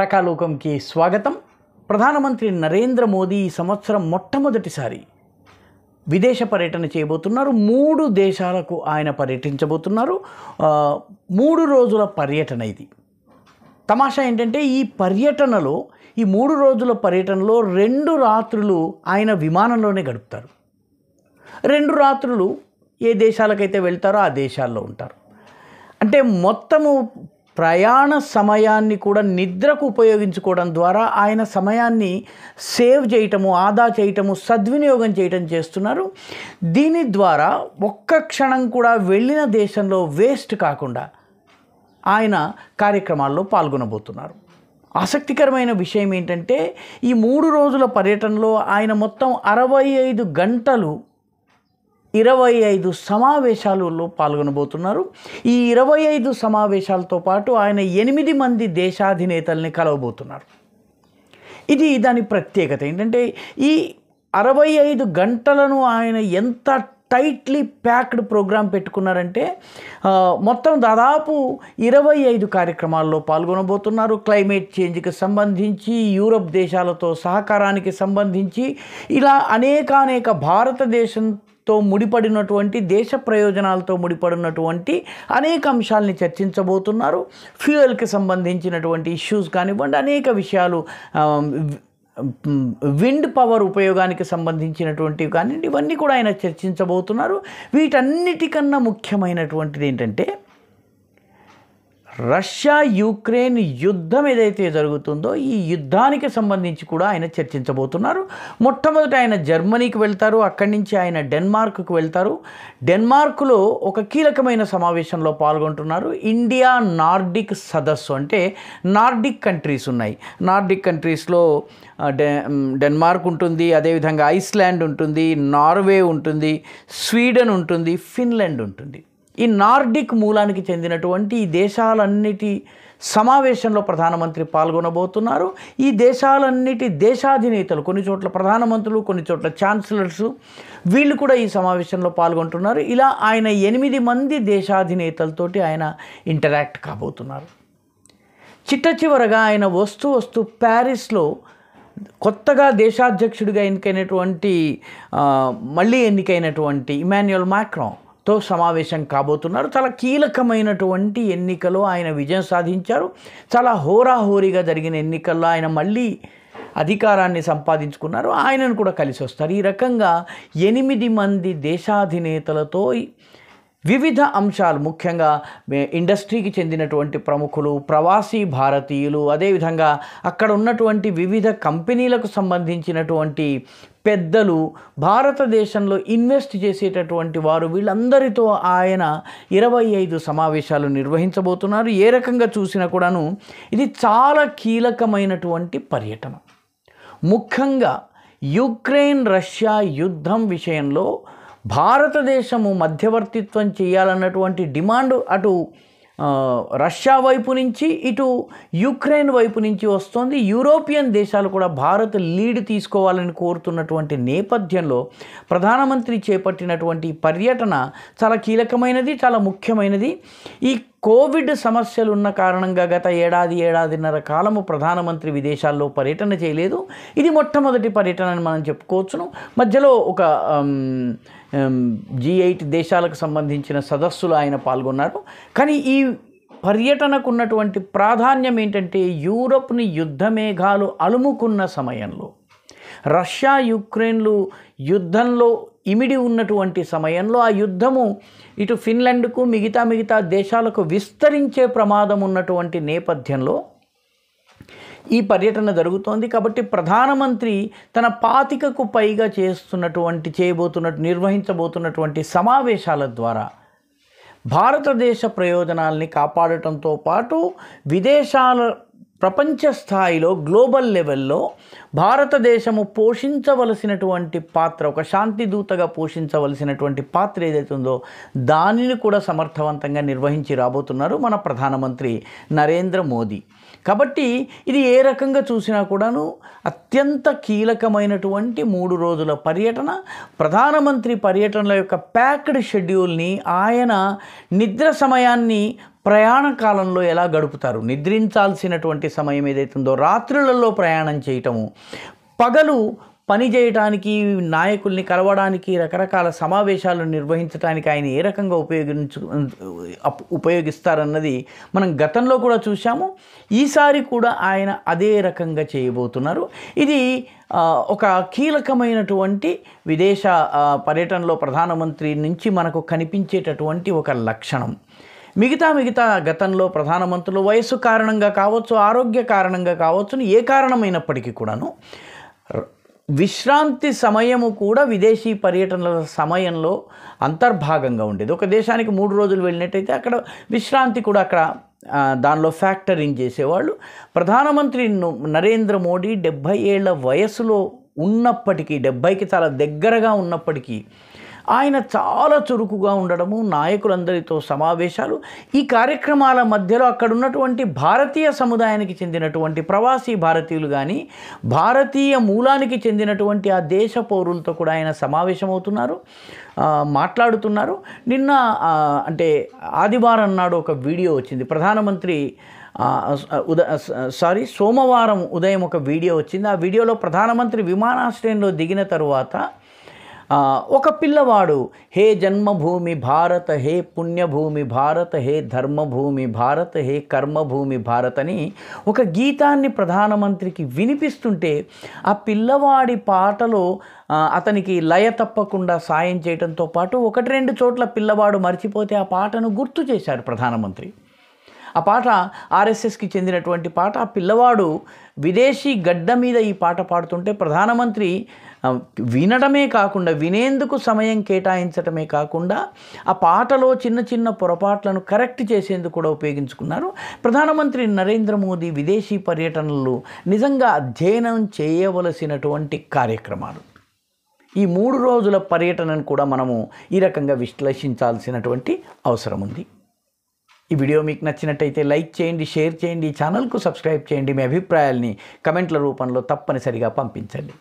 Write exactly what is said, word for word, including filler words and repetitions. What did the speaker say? రకాలోకంకి స్వాగతం। ప్రధానమంత్రి నరేంద్ర మోదీ ఈ సంవత్సరం మొట్టమొదటిసారి విదేశ పర్యటన చేయబోతున్నారు। మూడు దేశాలకు ఆయన పర్యటించబోతున్నారు। మూడు రోజుల పర్యటన ఇది। తమాషా ఏంటంటే ఈ పర్యటనలో ఈ మూడు రోజుల పర్యటనలో రెండు రాత్రులు ఆయన విమానంలోనే గడుపుతారు। రెండు రాత్రులు ఏ దేశాలకైతే వెళ్తారో ఆ దేశాల్లో ఉంటారు। అంటే మొత్తము ప్రయాణ సమయాన్ని కూడా నిద్రకు ఉపయోగించుకోవడం ద్వారా ఆయన సమయాన్ని సేవ్ చేయటము, ఆదా చేయటము, సద్వినియోగం చేయటం చేస్తున్నారు। దీని ద్వారా ఒక్క క్షణం కూడా వెళ్ళిన దేశంలో వేస్ట్ కాకుండా ఆయన కార్యక్రమాల్లో పాల్గొనబోతున్నారు। ఆసక్తికరమైన విషయం ఏంటంటే ఈ మూడు రోజుల పర్యటనలో ఆయన మొత్తం అరవై ఐదు గంటలు ఇరవై ఐదు సమావేశాలలో పాల్గొనబోతున్నారు। ఈ ఇరవై ఐదు సమావేశాలతో పాటు ఆయన ఎనిమిది మంది దేశాధినేతల్ని కలవబోతున్నారు। ఇది దాని ప్రత్యేకత ఏంటంటే ఈ అరవై ఐదు గంటలను ఆయన ఎంత టైట్లీ ప్యాక్డ్ ప్రోగ్రాం పెట్టుకున్నారంటే మొత్తం దాదాపు ఇరవై ఐదు కార్యక్రమాల్లో పాల్గొనబోతున్నారు। క్లైమేట్ చేంజ్కి సంబంధించి, యూరప్ దేశాలతో సహకారానికి సంబంధించి, ఇలా అనేకానేక భారతదేశం తో ముడిపడినటువంటి, దేశ ప్రయోజనాలతో ముడిపడినటువంటి అనేక అంశాలని చర్చించబోతున్నారు। ఫ్యూయల్కి సంబంధించినటువంటి ఇష్యూస్ కానివ్వండి, అనేక విషయాలు, విండ్ పవర్ ఉపయోగానికి సంబంధించినటువంటివి కానివ్వండి, ఇవన్నీ కూడా ఆయన చర్చించబోతున్నారు। వీటన్నిటికన్నా ముఖ్యమైనటువంటిది ఏంటంటే రష్యా యూక్రెయిన్ యుద్ధం ఏదైతే జరుగుతుందో ఈ యుద్ధానికి సంబంధించి కూడా ఆయన చర్చించబోతున్నారు। మొట్టమొదట ఆయన జర్మనీకి వెళ్తారు, అక్కడి నుంచి ఆయన డెన్మార్క్కు వెళ్తారు। డెన్మార్క్లో ఒక కీలకమైన సమావేశంలో పాల్గొంటున్నారు। ఇండియా నార్డిక్ సదస్సు, అంటే నార్డిక్ కంట్రీస్ ఉన్నాయి, నార్డిక్ కంట్రీస్లో డె డెన్మార్క్ ఉంటుంది, అదేవిధంగా ఐస్లాండ్ ఉంటుంది, నార్వే ఉంటుంది, స్వీడన్ ఉంటుంది, ఫిన్లాండ్ ఉంటుంది। ఈ నార్డిక్ మూలానికి చెందినటువంటి ఈ దేశాలన్నిటి సమావేశంలో ప్రధానమంత్రి పాల్గొనబోతున్నారు। ఈ దేశాలన్నిటి దేశాధినేతలు, కొన్ని చోట్ల ప్రధానమంత్రులు, కొన్ని చోట్ల ఛాన్సలర్సు, వీళ్ళు కూడా ఈ సమావేశంలో పాల్గొంటున్నారు। ఇలా ఆయన ఎనిమిది మంది దేశాధినేతలతోటి ఆయన ఇంటరాక్ట్ కాబోతున్నారు। చిట్ట చివరగా ఆయన వస్తూ వస్తూ ప్యారిస్లో కొత్తగా దేశాధ్యక్షుడిగా ఎన్నికైనటువంటి మళ్ళీ ఎన్నికైనటువంటి ఇమैनुएల్ మ్యాక్రోం తో సమావేశం కాబోతున్నారు। చాలా కీలకమైనటువంటి ఎన్నికలో ఆయన విజయం సాధించారు। చాలా హోరాహోరీగా జరిగిన ఎన్నికల్లో ఆయన మళ్ళీ అధికారాన్ని సంపాదించుకున్నారు। ఆయనను కూడా కలిసి వస్తారు। ఈ రకంగా ఎనిమిది మంది దేశాధినేతలతో వివిధ అంశాలు, ముఖ్యంగా ఇండస్ట్రీకి చెందినటువంటి ప్రముఖులు, ప్రవాసీ భారతీయులు, అదేవిధంగా అక్కడ ఉన్నటువంటి వివిధ కంపెనీలకు సంబంధించినటువంటి పెద్దలు, భారతదేశంలో ఇన్వెస్ట్ చేసేటటువంటి వారు, వీళ్ళందరితో ఆయన ఇరవై ఐదు సమావేశాలు నిర్వహించబోతున్నారు। ఏ రకంగా చూసినా కూడాను ఇది చాలా కీలకమైనటువంటి పర్యటన। ముఖ్యంగా యుక్రెయిన్ రష్యా యుద్ధం విషయంలో భారతదేశము మధ్యవర్తిత్వం చేయాలన్నటువంటి డిమాండ్ అటు రష్యా వైపు నుంచి, ఇటు యుక్రెయిన్ వైపు నుంచి వస్తోంది। యూరోపియన్ దేశాలు కూడా భారత్ లీడ్ తీసుకోవాలని కోరుతున్నటువంటి నేపథ్యంలో ప్రధానమంత్రి చేపట్టినటువంటి పర్యటన చాలా కీలకమైనది, చాలా ముఖ్యమైనది। ఈ కోవిడ్ సమస్యలు ఉన్న కారణంగా గత ఏడాది ఏడాదిన్నర కాలము ప్రధానమంత్రి విదేశాల్లో పర్యటన చేయలేదు। ఇది మొట్టమొదటి పర్యటన అని మనం చెప్పుకోవచ్చును। మధ్యలో ఒక జీ ఎయిట్ దేశాలకు సంబంధించిన సదస్సులో ఆయన పాల్గొన్నారు। కానీ ఈ పర్యటనకు ఉన్నటువంటి ప్రాధాన్యం ఏంటంటే యూరప్ని యుద్ధమేఘాలు అలుముకున్న సమయంలో, రష్యా యుక్రెయిన్లు యుద్ధంలో ఇమిడి ఉన్నటువంటి సమయంలో, ఆ యుద్ధము ఇటు ఫిన్లాండ్కు మిగతా మిగతా దేశాలకు విస్తరించే ప్రమాదం ఉన్నటువంటి నేపథ్యంలో ఈ పర్యటన జరుగుతోంది। కాబట్టి ప్రధానమంత్రి తన పాతికకు పైగా చేస్తున్నటువంటి చేయబోతున్న నిర్వహించబోతున్నటువంటి సమావేశాల ద్వారా భారతదేశ ప్రయోజనాల్ని కాపాడటంతో పాటు విదేశాల, ప్రపంచ స్థాయిలో, గ్లోబల్ లెవెల్లో భారతదేశము పోషించవలసినటువంటి పాత్ర, ఒక శాంతి దూతగా పోషించవలసినటువంటి పాత్ర ఏదైతుందో దానిని కూడా సమర్థవంతంగా నిర్వహించి రాబోతున్నారు మన ప్రధానమంత్రి నరేంద్ర మోదీ। కాబట్టి ఇది ఏ రకంగా చూసినా కూడాను అత్యంత కీలకమైనటువంటి మూడు రోజుల పర్యటన। ప్రధానమంత్రి పర్యటనల యొక్క ప్యాక్డ్ షెడ్యూల్ని, ఆయన నిద్ర సమయాన్ని ప్రయాణ కాలంలో ఎలా గడుపుతారు? నిద్రించాల్సినటువంటి సమయం ఏదైతుందో రాత్రులలో ప్రయాణం చేయటము, పగలు పని చేయడానికి, నాయకుల్ని కలవడానికి, రకరకాల సమావేశాలను నిర్వహించడానికి ఆయన ఏ రకంగా ఉపయోగించు ఉపయోగిస్తారన్నది మనం గతంలో కూడా చూశాము. ఈసారి కూడా ఆయన అదే రకంగా చేయబోతున్నారు. ఇది ఒక కీలకమైనటువంటి విదేశ పర్యటనలో ప్రధానమంత్రి నుంచి మనకు కనిపించేటటువంటి ఒక లక్షణం. మిగతా మిగతా గతంలో ప్రధానమంత్రులు వయసు కారణంగా కావచ్చు, ఆరోగ్య కారణంగా కావచ్చు, ఏ కారణమైనప్పటికీ కూడాను విశ్రాంతి సమయము కూడా విదేశీ పర్యటనల సమయంలో అంతర్భాగంగా ఉండేది. ఒక దేశానికి మూడు రోజులు వెళ్ళినట్టయితే అక్కడ విశ్రాంతి కూడా అక్కడ దానిలో ఫ్యాక్టరింగ్ చేసేవాళ్ళు. ప్రధానమంత్రి నరేంద్ర మోడీ డెబ్భై ఏళ్ల వయసులో ఉన్నప్పటికీ, డెబ్భైకి చాలా దగ్గరగా ఉన్నప్పటికీ ఆయన చాలా చురుకుగా ఉండడము, నాయకులందరితో సమావేశాలు, ఈ కార్యక్రమాల మధ్యలో అక్కడ ఉన్నటువంటి భారతీయ సముదాయానికి చెందినటువంటి ప్రవాసీ భారతీయులు కానీ భారతీయ మూలానికి చెందినటువంటి ఆ దేశ పౌరులతో కూడా ఆయన సమావేశమవుతున్నారు, మాట్లాడుతున్నారు. నిన్న అంటే ఆదివారం నాడు ఒక వీడియో వచ్చింది, ప్రధానమంత్రి ఉద సారీ సోమవారం ఉదయం ఒక వీడియో వచ్చింది. ఆ వీడియోలో ప్రధానమంత్రి విమానాశ్రయంలో దిగిన తరువాత ఒక పిల్లవాడు హే జన్మభూమి భారత, హే పుణ్యభూమి భారత, హే ధర్మభూమి భారత, హే కర్మభూమి భారత్ అని ఒక గీతాన్ని ప్రధానమంత్రికి వినిపిస్తుంటే ఆ పిల్లవాడి పాటలో అతనికి లయ తప్పకుండా సాయం చేయడంతో పాటు ఒకటి రెండు చోట్ల పిల్లవాడు మర్చిపోతే ఆ పాటను గుర్తు చేశారు ప్రధానమంత్రి. ఆ పాట ఆర్ఎస్ఎస్కి చెందినటువంటి పాట. ఆ పిల్లవాడు విదేశీ గడ్డ మీద ఈ పాట పాడుతుంటే ప్రధానమంత్రి వినడమే కాకుండా, వినేందుకు సమయం కేటాయించడమే కాకుండా ఆ పాటలో చిన్న చిన్న పొరపాట్లను కరెక్ట్ చేసేందుకు కూడా ఉపయోగించుకున్నారు. ప్రధానమంత్రి నరేంద్ర మోదీ విదేశీ పర్యటనలు నిజంగా అధ్యయనం చేయవలసినటువంటి కార్యక్రమాలు. ఈ మూడు రోజుల పర్యటనను కూడా మనము ఈ రకంగా విశ్లేషించాల్సినటువంటి అవసరం ఉంది. ఈ వీడియో మీకు నచ్చినట్టయితే లైక్ చేయండి, షేర్ చేయండి, ఛానల్కు సబ్స్క్రైబ్ చేయండి. మీ అభిప్రాయాల్ని కమెంట్ల రూపంలో తప్పనిసరిగా పంపించండి.